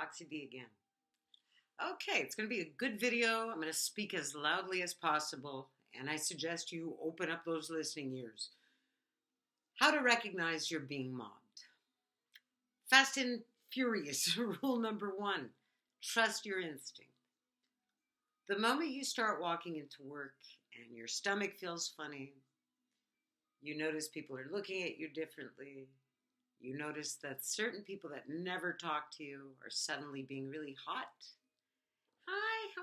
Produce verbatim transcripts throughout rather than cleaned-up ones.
Foxy D again. Okay, it's going to be a good video. I'm going to speak as loudly as possible, and I suggest you open up those listening ears. How to recognize you're being mobbed. Fast and furious, rule number one, trust your instinct. The moment you start walking into work and your stomach feels funny, you notice people are looking at you differently, you notice that certain people that never talk to you are suddenly being really hot. Hi,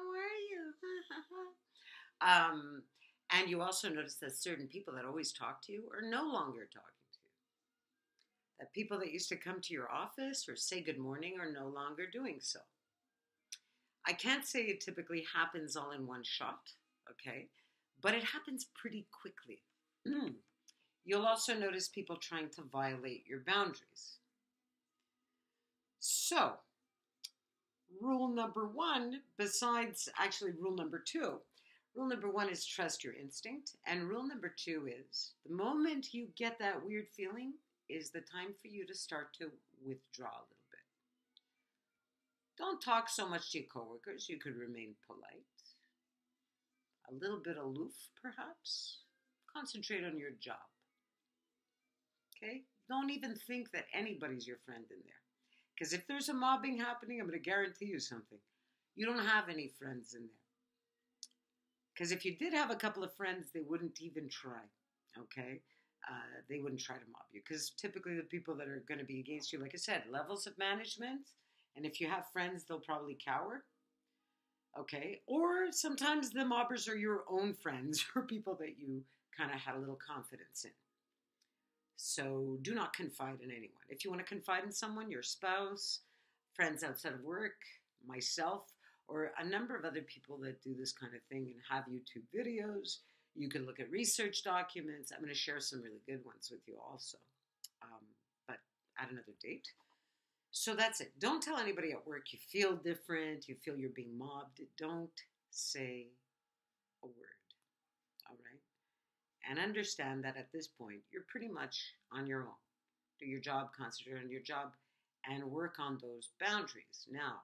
how are you? um, and you also notice that certain people that always talk to you are no longer talking to you. That people that used to come to your office or say good morning are no longer doing so. I can't say it typically happens all in one shot, okay? But it happens pretty quickly. You'll also notice people trying to violate your boundaries. So, rule number one, besides, actually rule number two, rule number one is trust your instinct, and rule number two is, the moment you get that weird feeling is the time for you to start to withdraw a little bit. Don't talk so much to your coworkers, you could remain polite, a little bit aloof perhaps. Concentrate on your job, okay? Don't even think that anybody's your friend in there. Because if there's a mobbing happening, I'm going to guarantee you something. You don't have any friends in there. Because if you did have a couple of friends, they wouldn't even try, okay? Uh, they wouldn't try to mob you. Because typically the people that are going to be against you, like I said, levels of management. And if you have friends, they'll probably cower. Okay? Or sometimes the mobbers are your own friends or people that you kind of had a little confidence in. So do not confide in anyone. If you want to confide in someone, your spouse, friends outside of work, myself, or a number of other people that do this kind of thing and have YouTube videos, you can look at research documents. I'm going to share some really good ones with you also, um, but at another date. So that's it. Don't tell anybody at work you feel different, you feel you're being mobbed. Don't say a word, all right? And understand that at this point, you're pretty much on your own. Do your job, concentrate on your job, and work on those boundaries. Now,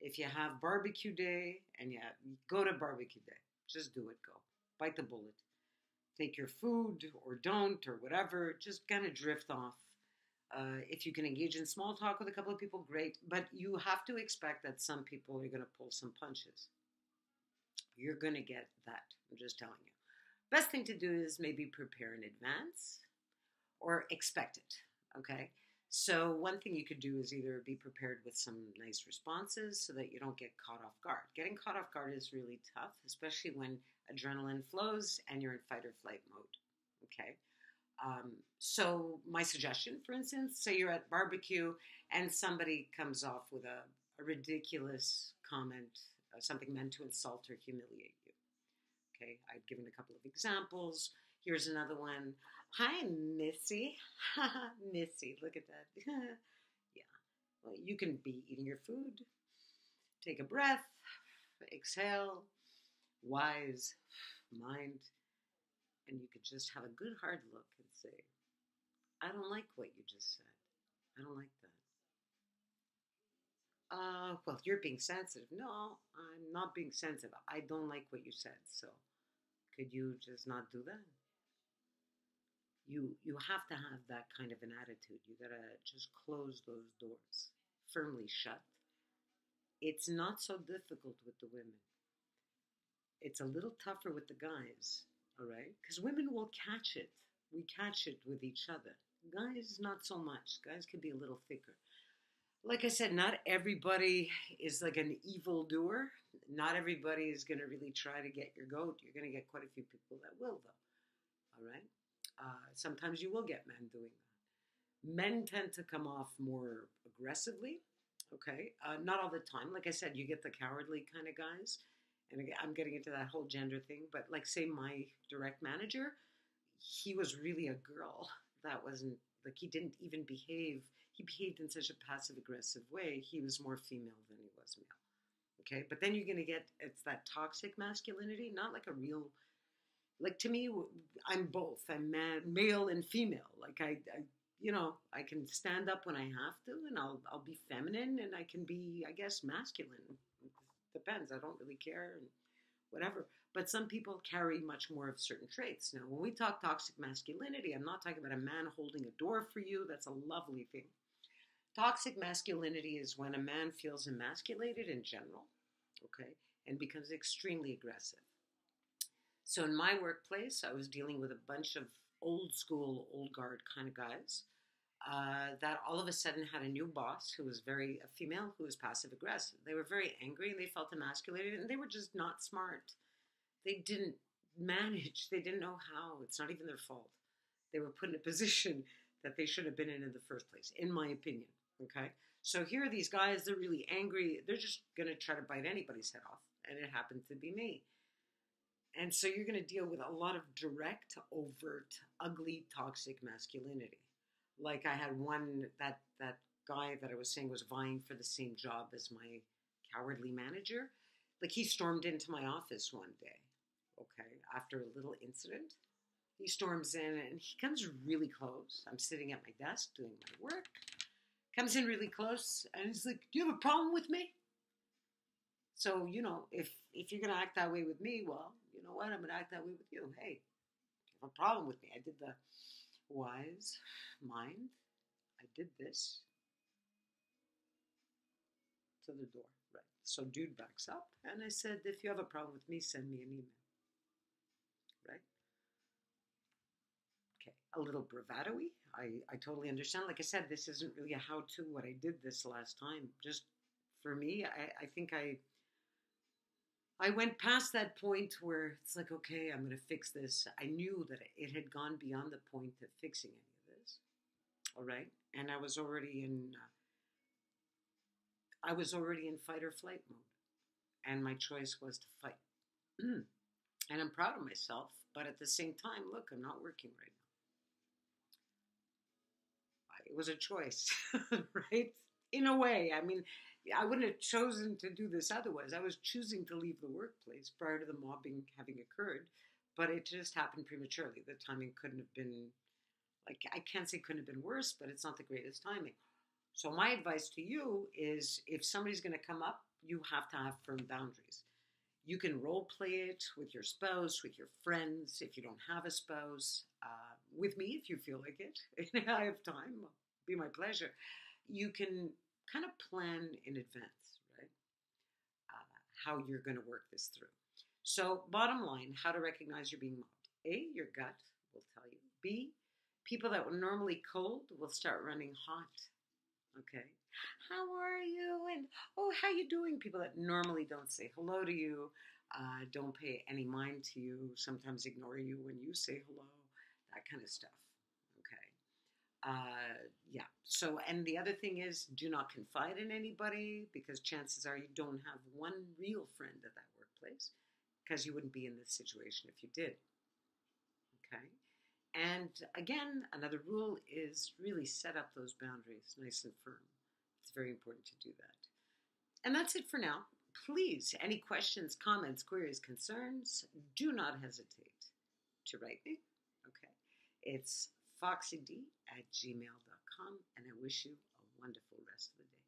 if you have barbecue day, and you have, go to barbecue day. Just do it, go. Bite the bullet. Take your food, or don't, or whatever. Just kind of drift off. Uh, if you can engage in small talk with a couple of people, great. But you have to expect that some people are going to pull some punches. You're going to get that. I'm just telling you. Best thing to do is maybe prepare in advance or expect it, okay? So one thing you could do is either be prepared with some nice responses so that you don't get caught off guard. Getting caught off guard is really tough, especially when adrenaline flows and you're in fight or flight mode, okay? Um, so my suggestion, for instance, say you're at barbecue and somebody comes off with a, a ridiculous comment, uh, something meant to insult or humiliate you. Okay, I've given a couple of examples. Here's another one. Hi, Missy. Missy, look at that. Yeah. Well, you can be eating your food. Take a breath. Exhale. Wise. Mind. And you could just have a good hard look and say, I don't like what you just said. I don't like that. Uh, well, you're being sensitive. No, I'm not being sensitive. I don't like what you said, so. Could you just not do that? You you have to have that kind of an attitude. You gotta just close those doors, firmly shut. It's not so difficult with the women. It's a little tougher with the guys, all right? Because women will catch it. We catch it with each other. Guys, not so much. Guys can be a little thicker. Like I said, not everybody is like an evildoer. Not everybody is going to really try to get your goat. You're going to get quite a few people that will, though. All right? Uh, sometimes you will get men doing that. Men tend to come off more aggressively, okay? Uh, not all the time. Like I said, you get the cowardly kind of guys. And I'm getting into that whole gender thing. But, like, say my direct manager, he was really a girl. That wasn't, like, he didn't even behave. He behaved in such a passive-aggressive way. He was more female than he was male. Okay, but then you're going to get, it's that toxic masculinity, not like a real, like to me, I'm both. I'm man, male and female. Like I, I, you know, I can stand up when I have to, and I'll I'll be feminine, and I can be, I guess, masculine. It depends. I don't really care, and whatever. But some people carry much more of certain traits. Now, when we talk toxic masculinity, I'm not talking about a man holding a door for you. That's a lovely thing. Toxic masculinity is when a man feels emasculated in general, okay, and becomes extremely aggressive. So in my workplace, I was dealing with a bunch of old school, old guard kind of guys uh, that all of a sudden had a new boss who was very, a female who was passive aggressive. They were very angry and they felt emasculated and they were just not smart. They didn't manage. They didn't know how. It's not even their fault. They were put in a position that they should have been in in the first place, in my opinion. Okay, so here are these guys, they're really angry, they're just going to try to bite anybody's head off, and it happened to be me. And so you're going to deal with a lot of direct, overt, ugly, toxic masculinity. Like I had one, that, that guy that I was saying was vying for the same job as my cowardly manager, like he stormed into my office one day, okay, after a little incident. He storms in and he comes really close. I'm sitting at my desk doing my work. Comes in really close, and he's like, do you have a problem with me? So, you know, if, if you're going to act that way with me, well, you know what? I'm going to act that way with you. Hey, do you have a problem with me? I did the wise mind. I did this to the door. Right. So dude backs up, and I said, if you have a problem with me, send me an email. Right? Okay. A little bravado-y. I, I totally understand. Like I said, this isn't really a how-to, what I did this last time. Just for me, I, I think I I went past that point where it's like, okay, I'm going to fix this. I knew that it had gone beyond the point of fixing any of this. All right? And I was already in, uh, I was already in fight or flight mode. And my choice was to fight. And I'm proud of myself. But at the same time, look, I'm not working right now. It was a choice, right? In a way. I mean, I wouldn't have chosen to do this otherwise. I was choosing to leave the workplace prior to the mobbing having occurred, but it just happened prematurely. The timing couldn't have been, like, I can't say couldn't have been worse, but it's not the greatest timing. So my advice to you is if somebody's going to come up, you have to have firm boundaries. You can role play it with your spouse, with your friends, if you don't have a spouse, uh, with me if you feel like it. I have time, it'll be my pleasure. You can kind of plan in advance, right? Uh, how you're going to work this through. So bottom line, how to recognize you're being mobbed. A, your gut will tell you. B, people that were normally cold will start running hot. Okay. How are you? And, oh, how you doing? People that normally don't say hello to you, uh, don't pay any mind to you, sometimes ignore you when you say hello, that kind of stuff. Okay. Uh, yeah. So, and the other thing is do not confide in anybody because chances are you don't have one real friend at that workplace because you wouldn't be in this situation if you did. Okay. And again, another rule is really set up those boundaries nice and firm. It's very important to do that. And that's it for now. Please, any questions, comments, queries, concerns, do not hesitate to write me. Okay. It's foxyd at gmail dot com, and I wish you a wonderful rest of the day.